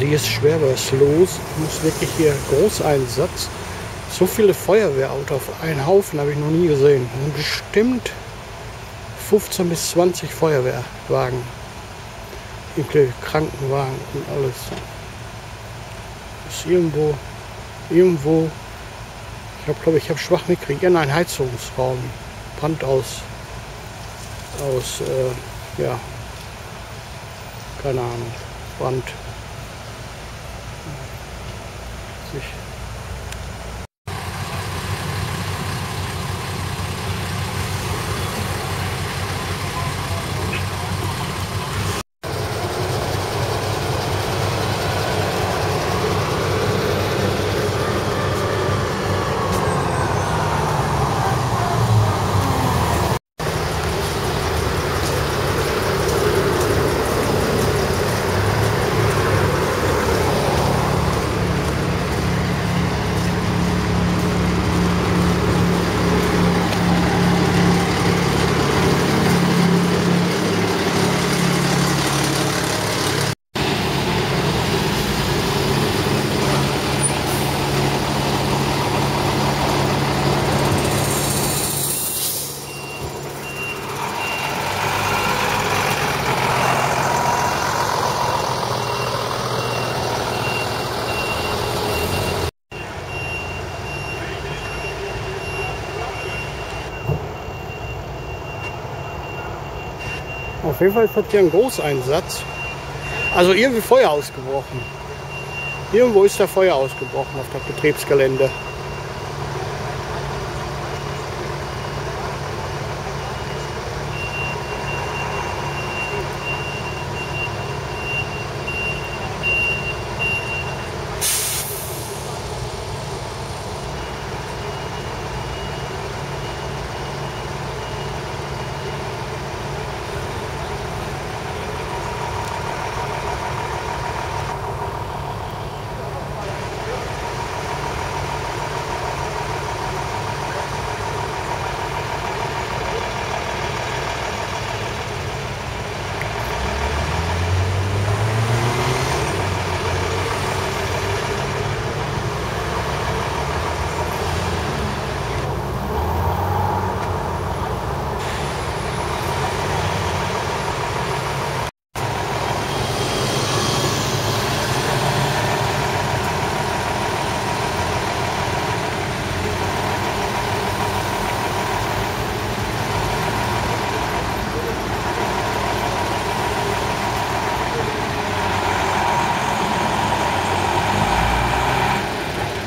die ist schwerweißlos. Muss wirklich hier Großeinsatz. So viele Feuerwehrautos auf einen Haufen habe ich noch nie gesehen. Und bestimmt 15 bis 20 Feuerwehrwagen, inklusive Krankenwagen und alles. Ist irgendwo, ich habe schwach mitgekriegt, ja nein, Heizungsraum, Brand aus, keine Ahnung, Brand. Auf jeden Fall hat hier einen Großeinsatz. Also irgendwie Feuer ausgebrochen. Irgendwo ist da Feuer ausgebrochen auf dem Betriebsgelände.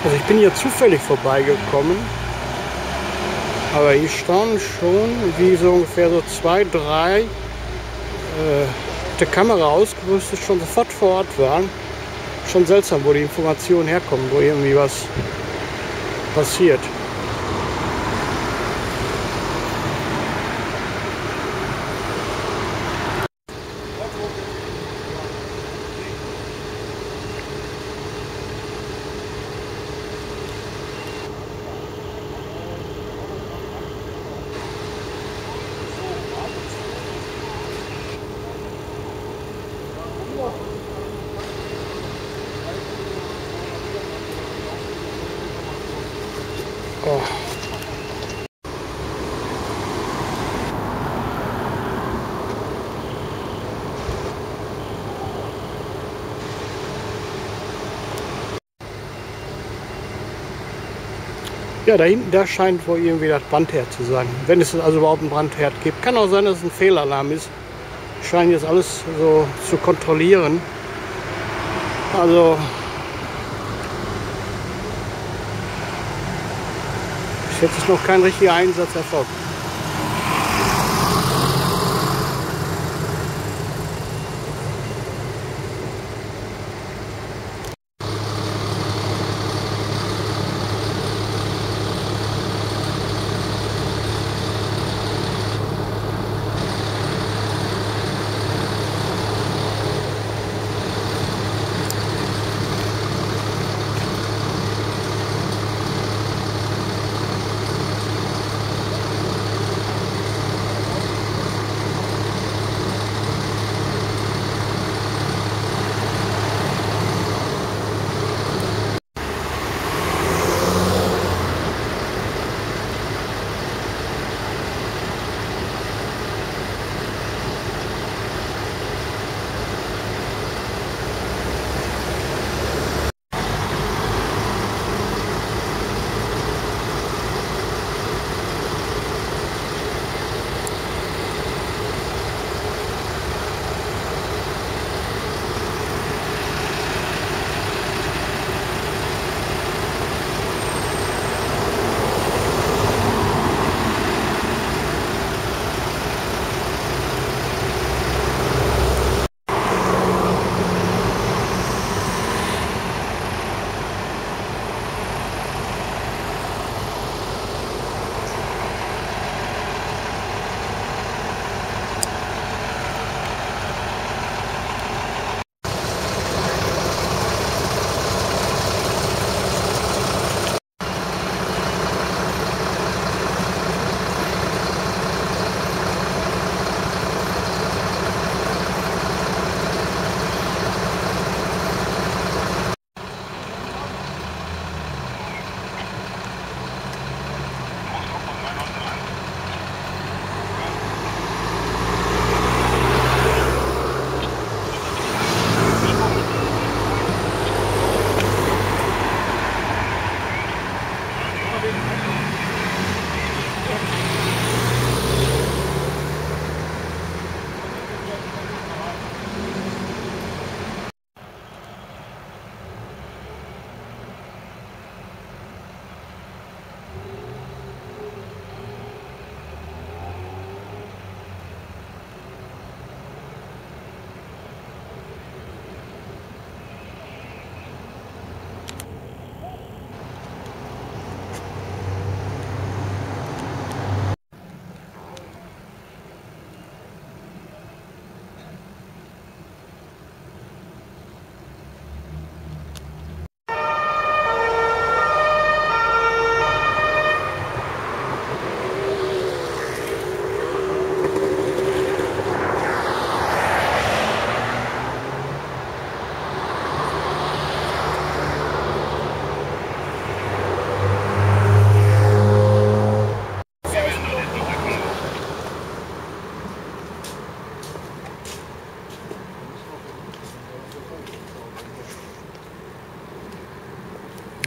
Also ich bin hier zufällig vorbeigekommen, aber hier standen schon, wie so ungefähr so 2, 3 mit der Kamera ausgerüstet, schon sofort vor Ort waren. Schon seltsam, wo die Informationen herkommen, wo irgendwie was passiert. Oh. Ja, da hinten, da scheint wohl irgendwie das Brandherd zu sein. Wenn es also überhaupt einen Brandherd gibt. Kann auch sein, dass es ein Fehlalarm ist. Scheinen jetzt alles so zu kontrollieren. Also jetzt ist noch kein richtiger Einsatz erfolgt.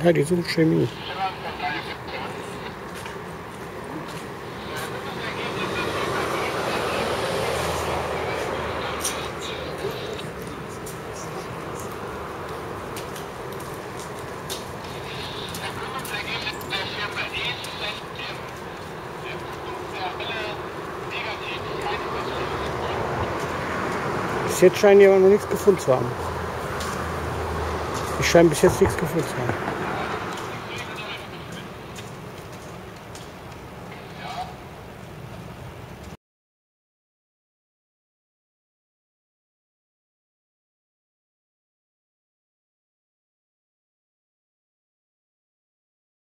Ja, die sucht Chemie. Bis jetzt scheinen die aber noch nichts gefunden zu haben. Ich scheine bis jetzt nichts gefunden zu haben.